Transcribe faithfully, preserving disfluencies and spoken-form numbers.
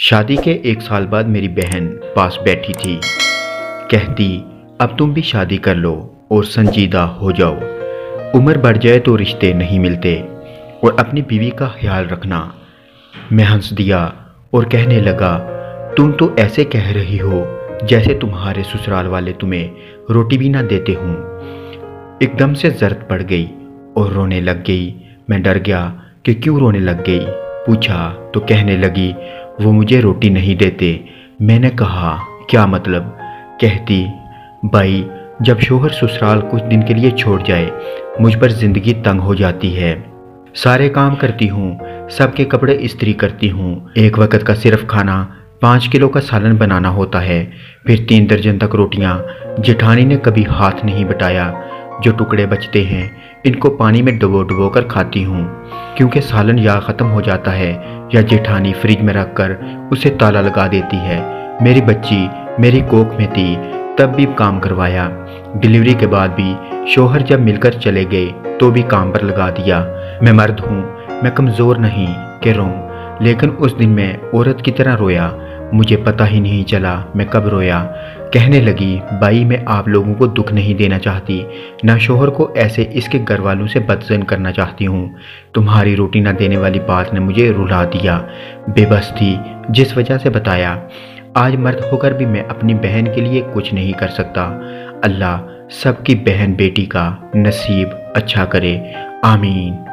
शादी के एक साल बाद मेरी बहन पास बैठी थी, कहती अब तुम भी शादी कर लो और संजीदा हो जाओ, उम्र बढ़ जाए तो रिश्ते नहीं मिलते, और अपनी बीवी का ख्याल रखना। मैं हंस दिया और कहने लगा, तुम तो ऐसे कह रही हो जैसे तुम्हारे ससुराल वाले तुम्हें रोटी भी ना देते हों। एकदम से जर्द पड़ गई और रोने लग गई। मैं डर गया कि क्यों रोने लग गई, पूछा तो कहने लगी वो मुझे रोटी नहीं देते। मैंने कहा क्या मतलब? कहती भाई जब शोहर ससुराल कुछ दिन के लिए छोड़ जाए मुझ पर ज़िंदगी तंग हो जाती है। सारे काम करती हूँ, सबके कपड़े इस्त्री करती हूँ, एक वक्त का सिर्फ खाना, पाँच किलो का सालन बनाना होता है, फिर तीन दर्जन तक रोटियाँ। जेठानी ने कभी हाथ नहीं बटाया, जो टुकड़े बचते हैं इनको पानी में डुबो डुबो कर खाती हूँ, क्योंकि सालन या ख़त्म हो जाता है या जेठानी फ्रिज में रख कर उसे ताला लगा देती है। मेरी बच्ची मेरी कोख में थी तब भी काम करवाया, डिलीवरी के बाद भी। शोहर जब मिलकर चले गए तो भी काम पर लगा दिया। मैं मर्द हूँ, मैं कमज़ोर नहीं कि रोऊं, लेकिन उस दिन मैं औरत की तरह रोया। मुझे पता ही नहीं चला मैं कब रोया। कहने लगी भाई मैं आप लोगों को दुख नहीं देना चाहती, ना शोहर को ऐसे इसके घर वालों से बदजन करना चाहती हूँ। तुम्हारी रोटी ना देने वाली बात ने मुझे रुला दिया, बेबस थी जिस वजह से बताया। आज मर्द होकर भी मैं अपनी बहन के लिए कुछ नहीं कर सकता। अल्लाह सबकी बहन बेटी का नसीब अच्छा करे, आमीन।